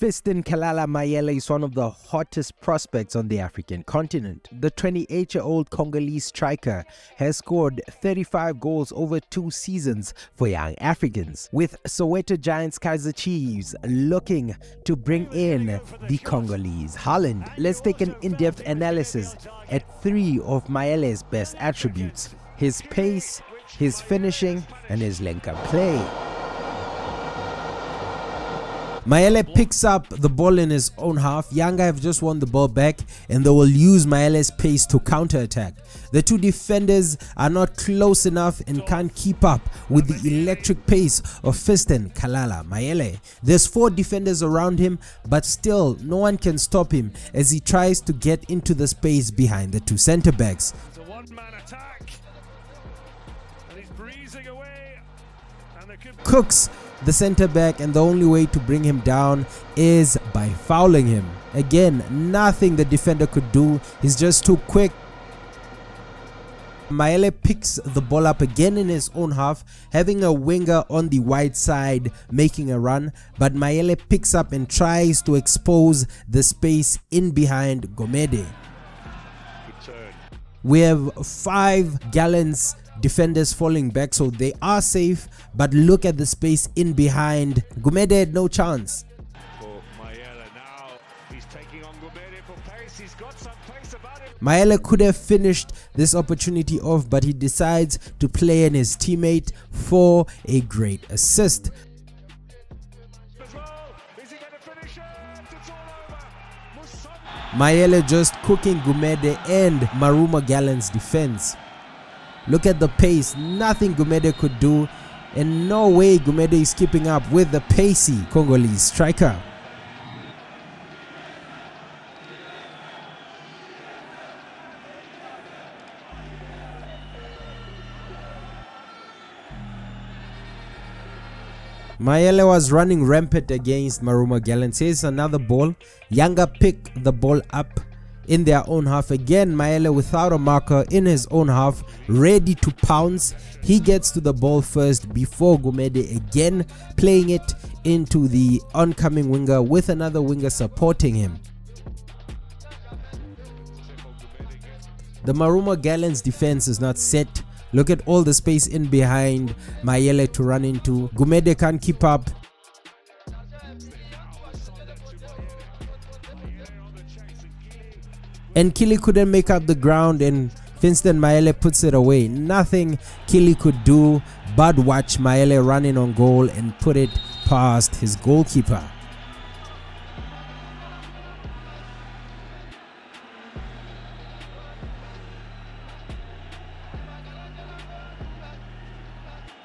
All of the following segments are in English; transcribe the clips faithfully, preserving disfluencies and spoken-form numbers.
Fiston Kalala Mayele is one of the hottest prospects on the African continent. The twenty-eight-year-old Congolese striker has scored thirty-five goals over two seasons for Young Africans, with Soweto Giants Kaizer Chiefs looking to bring in the Congolese Haaland. Let's take an in-depth analysis at three of Mayele's best attributes: his pace, his finishing, and his link-up play. Mayele picks up the ball in his own half. Yanga have just won the ball back and they will use Mayele's pace to counter-attack. The two defenders are not close enough and can't keep up with the electric pace of Fiston Kalala Mayele. There's four defenders around him, but still no one can stop him as he tries to get into the space behind the two centre-backs. It's a one-man attack and he's breezing away. And there could be Cooks the centre-back, and the only way to bring him down is by fouling him. Again, nothing the defender could do, he's just too quick. Mayele picks the ball up again in his own half, having a winger on the wide side making a run, but Mayele picks up and tries to expose the space in behind Gomede. We have five Gallants defenders falling back, so they are safe, but look at the space in behind. Gumede had no chance. Oh, Mayele now. He's taking on Gumede for pace. He's got some pace about him. Mayele could have finished this opportunity off, but he decides to play in his teammate for a great assist. Mayele just cooking Gumede and Marumo Gallants' defense. Look at the pace, nothing Gumede could do, and no way Gumede is keeping up with the pacey Congolese striker. Mayele was running rampant against Marumo Gallants. Here's another ball. Yanga pick the ball up in their own half again. Mayele without a marker in his own half, ready to pounce. He gets to the ball first before Gumede, again playing it into the oncoming winger with another winger supporting him. The Marumo Gallants defense is not set. Look at all the space in behind Mayele to run into. Gumede can't keep up. And Kili couldn't make up the ground, and Fiston Mayele puts it away. Nothing Kili could do but watch Mayele run in on goal and put it past his goalkeeper.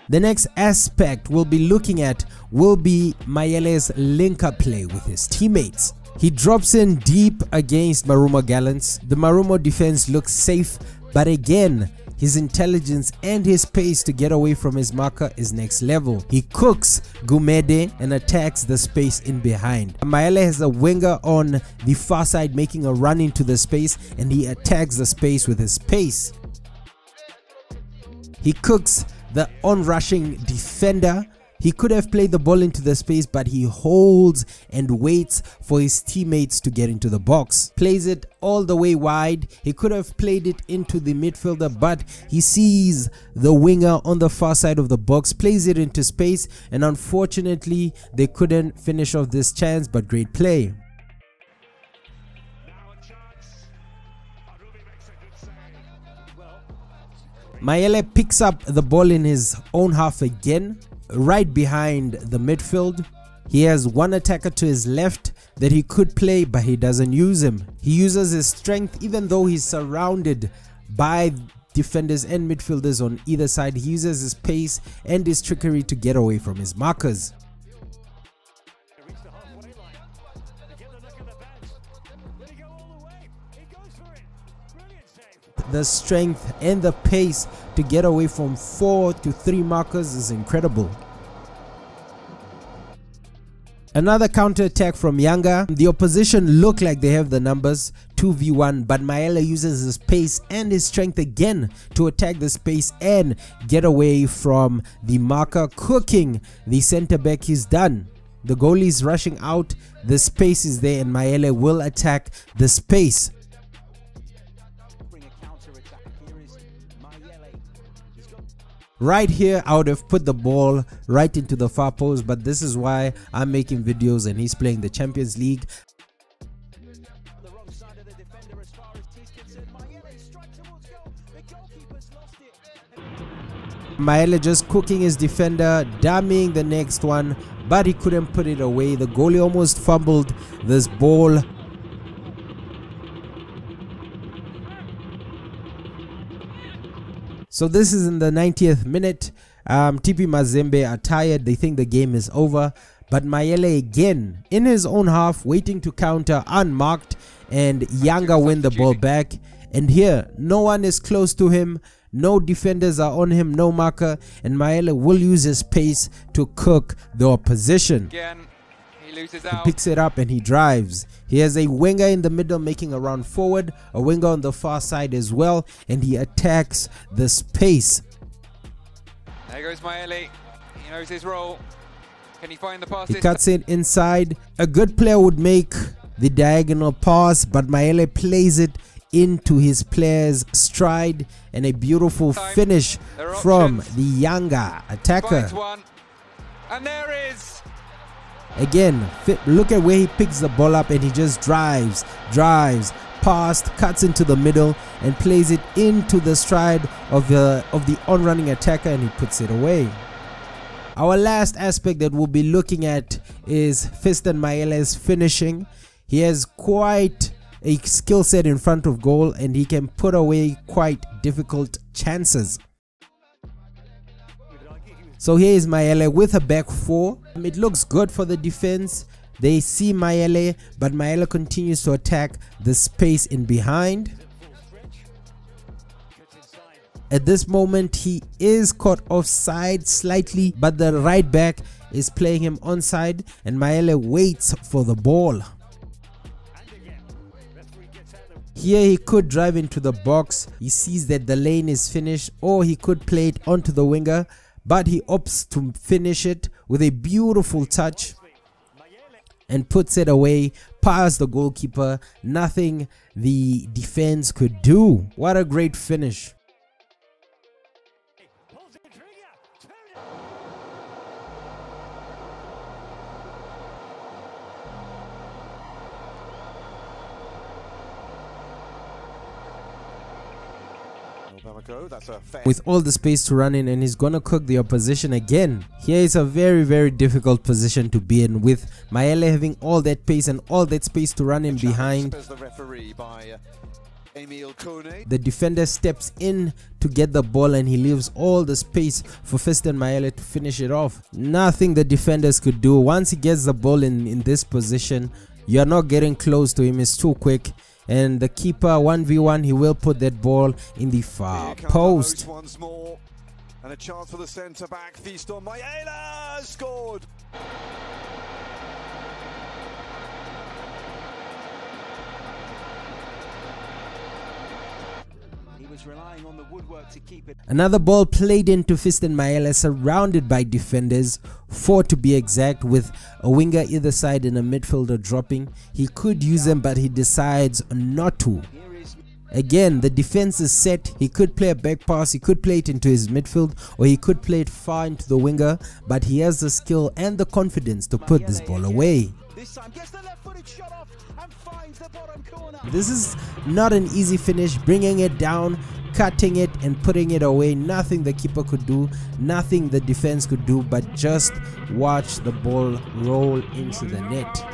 The next aspect we'll be looking at will be Mayele's linker play with his teammates. He drops in deep against Marumo Gallants. The Marumo defense looks safe, but again, his intelligence and his pace to get away from his marker is next level. He cooks Gumede and attacks the space in behind. Mayele has a winger on the far side making a run into the space, and he attacks the space with his pace. He cooks the onrushing defender. He could have played the ball into the space, but he holds and waits for his teammates to get into the box. Plays it all the way wide. He could have played it into the midfielder, but he sees the winger on the far side of the box, plays it into space, and unfortunately, they couldn't finish off this chance, but great play. Mayele picks up the ball in his own half again, right behind the midfield. He has one attacker to his left that he could play, but he doesn't use him. He uses his strength even though he's surrounded by defenders and midfielders on either side. He uses his pace and his trickery to get away from his markers. The strength and the pace to get away from four to three markers is incredible. Another counter-attack from Yanga. The opposition look like they have the numbers, two v one, but Mayele uses his pace and his strength again to attack the space and get away from the marker, cooking the centre-back. He's done. The goalie is rushing out, the space is there, and Mayele will attack the space. Right here, I would have put the ball right into the far post, but this is why I'm making videos and he's playing the Champions League. Mayele just cooking his defender, damming the next one, but he couldn't put it away. The goalie almost fumbled this ball. So this is in the ninetieth minute. um, T P Mazembe are tired, they think the game is over, but Mayele again in his own half waiting to counter unmarked, and Yanga win the ball back, and here no one is close to him, no defenders are on him, no marker, and Mayele will use his pace to cook the opposition. Again, he loses out. He picks it up and he drives. He has a winger in the middle making a run forward, a winger on the far side as well, and he attacks the space. There goes Mayele. He knows his role. Can he find the pass? He cuts it inside. A good player would make the diagonal pass, but Mayele plays it into his player's stride, and a beautiful time. Finish from the Yanga attacker. And there is. Again, look at where he picks the ball up and he just drives, drives, past, cuts into the middle and plays it into the stride of the, of the on-running attacker, and he puts it away. Our last aspect that we'll be looking at is Fiston Mayele's finishing. He has quite a skill set in front of goal and he can put away quite difficult chances. So here is Mayele with a back four. It looks good for the defense. They see Mayele, but Mayele continues to attack the space in behind. At this moment, he is caught offside slightly, but the right back is playing him onside, and Mayele waits for the ball. Here he could drive into the box. He sees that the lane is finished, or he could play it onto the winger, but he opts to finish it with a beautiful touch and puts it away past the goalkeeper. Nothing the defense could do. What a great finish. With all the space to run in, and he's gonna cook the opposition again. Here is a very very difficult position to be in, with Mayele having all that pace and all that space to run in behind. The defender steps in to get the ball and he leaves all the space for Fiston Mayele to finish it off. Nothing the defenders could do. Once he gets the ball in, in this position, you're not getting close to him, it's too quick. And the keeper, one v one, he will put that ball in the far post. Once more, and a chance for the centre back. Fiston Mayele scored. He was relying on the woodwork to keep it. Another ball played into Fiston Mayele, surrounded by defenders, four to be exact, with a winger either side and a midfielder dropping. He could use them, but he decides not to. Again, the defense is set. He could play a back pass, he could play it into his midfield, or he could play it far into the winger, but he has the skill and the confidence to put this ball away. This time gets the left-footed shot off and finds the bottom corner. This is not an easy finish, bringing it down, cutting it and putting it away. Nothing the keeper could do, nothing the defense could do, but just watch the ball roll into the net.